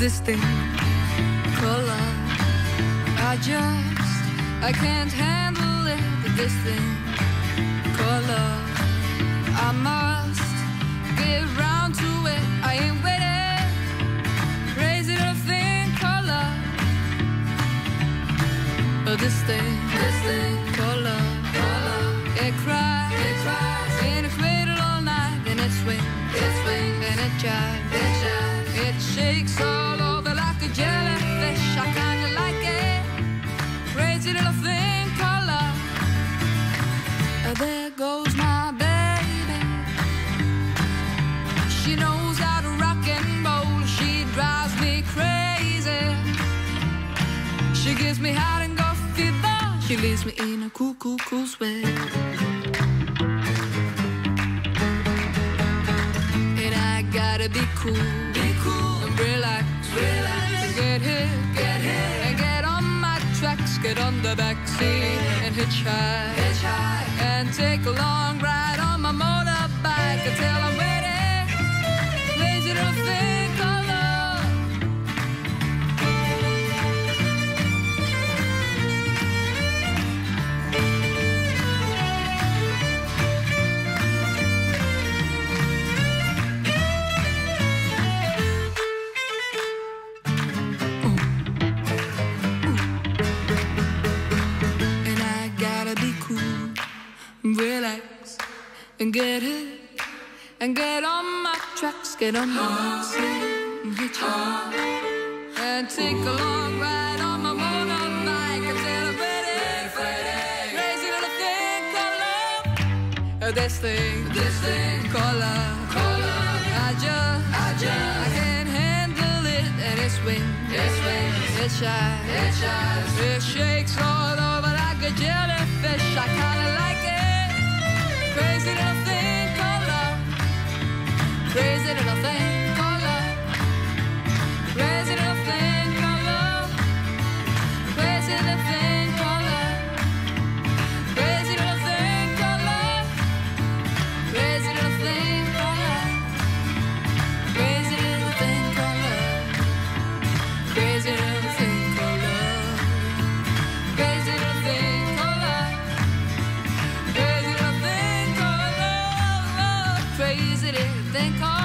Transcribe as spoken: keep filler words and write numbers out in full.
this thing called love. I just, I can't handle it, but this thing called love, I must get round to it. I ain't waiting, praise it a thing called love. But this thing, this thing called love, it cries, it cries in a cradle all night, then it swings, it swings, then it jives, it jives, it shakes all over like a jellyfish. I kinda like it, crazy little thing called love. Now there goes my baby, she knows how to rock and roll, she drives me crazy, she gives me hot and go fever, she leaves me in a cool, cool, cool sweat. Gotta be cool, be cool, and relax, relax, and get hit, get hit, and get on my tracks, get on the backseat, and hitchhike, hitchhike, and take a long ride on my motorbike until I'm waiting, lazy little thing called relax and get hit and get on my tracks, get on my backseat and hitchhike and take a long ride on my motorbike until I'm ready. Crazy little thing called love, this thing, this thing called love. I just, I just, I can't handle it, and it swings, it swings, it shines, it shines, it shakes all over like a jellyfish. I kinda like it. Crazy little thing called love. Crazy little thing called love. Crazy little thing called love. Crazy little thing called love. Crazy little thing called love. Crazy little thing called love. Crazy little thing called love. Crazy little thing called love. Crazy little thing called love. Crazy little thing called love. Crazy little thing called love.